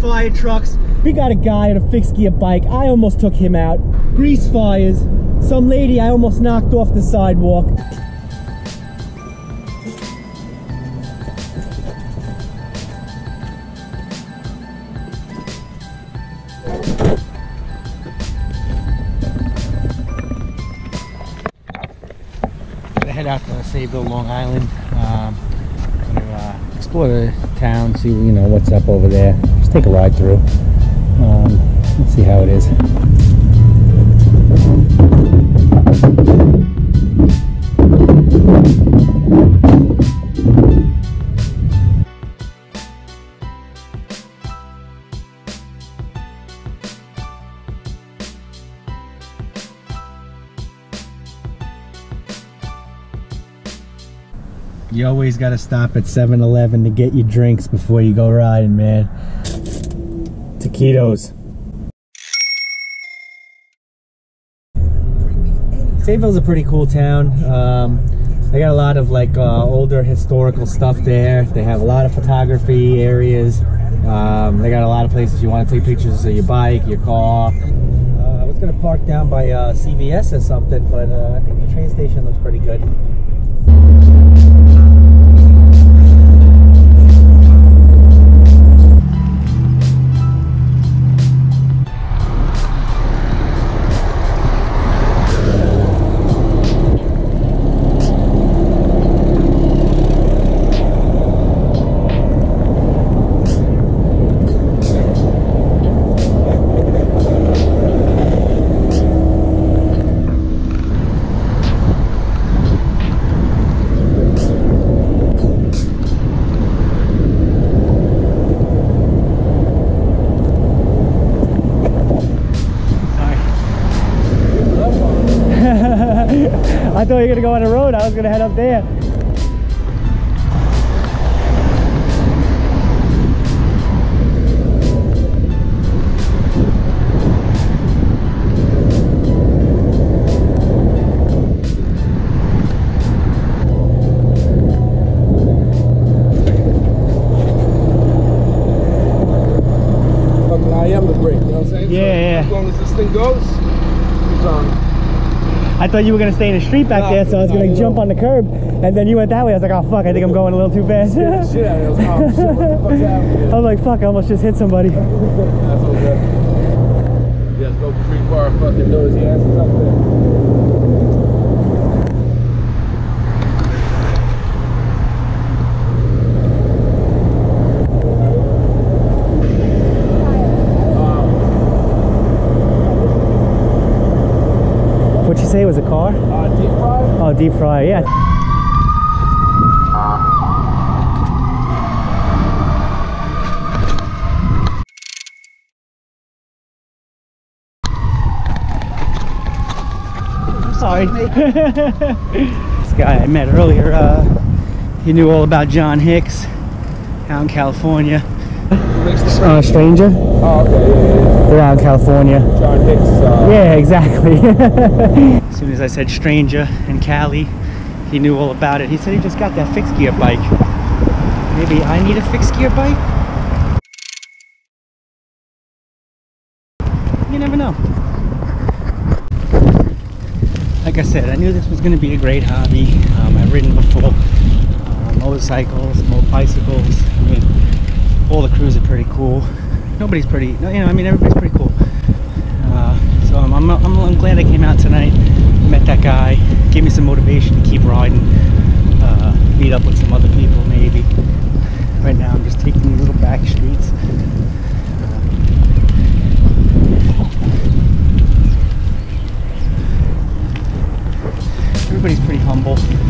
fire trucks. We got a guy on a fixed gear bike. I almost took him out. Grease fires. Some lady I almost knocked off the sidewalk. Gonna head out to Sayville, Long Island. Explore the town, see what's up over there. Just take a ride through. Let's see how it is. You always got to stop at 7-Eleven to get your drinks before you go riding, man. Taquitos. Sayville's a pretty cool town. They got a lot of older historical stuff there. They have a lot of photography areas. They got a lot of places you want to take pictures of your bike, your car. I was going to park down by CVS or something, but I think the train station looks pretty good. I thought you were going to go on the road, I was going to head up there. Look, I am the brake, you know what I'm saying? Yeah, so yeah. As long as this thing goes, it's on. I thought you were going to stay in the street back there, so I was going to jump on the curb, and then you went that way. I was like, oh fuck, I think I'm going a little too fast. I was like, fuck, I almost just hit somebody. That's all good. Yeah, there's no free car fucking noisy asses up there. What'd you say it was a car? Deep fryer. Oh, deep fryer, yeah. I'm sorry. This guy I met earlier, he knew all about John Hicks out in California. Stranger? Oh, okay. They're out in California. John Hicks. Yeah, exactly. As soon as I said stranger in Cali, he knew all about it. He said he just got that fixed gear bike. Maybe I need a fixed gear bike? You never know. Like I said, I knew this was going to be a great hobby. I've ridden before. Motorcycles, bicycles. I mean, all the crews are pretty cool. Nobody's pretty, everybody's pretty cool. So I'm glad I came out tonight, met that guy, gave me some motivation to keep riding, meet up with some other people maybe. Right now I'm just taking these little back streets. Everybody's pretty humble.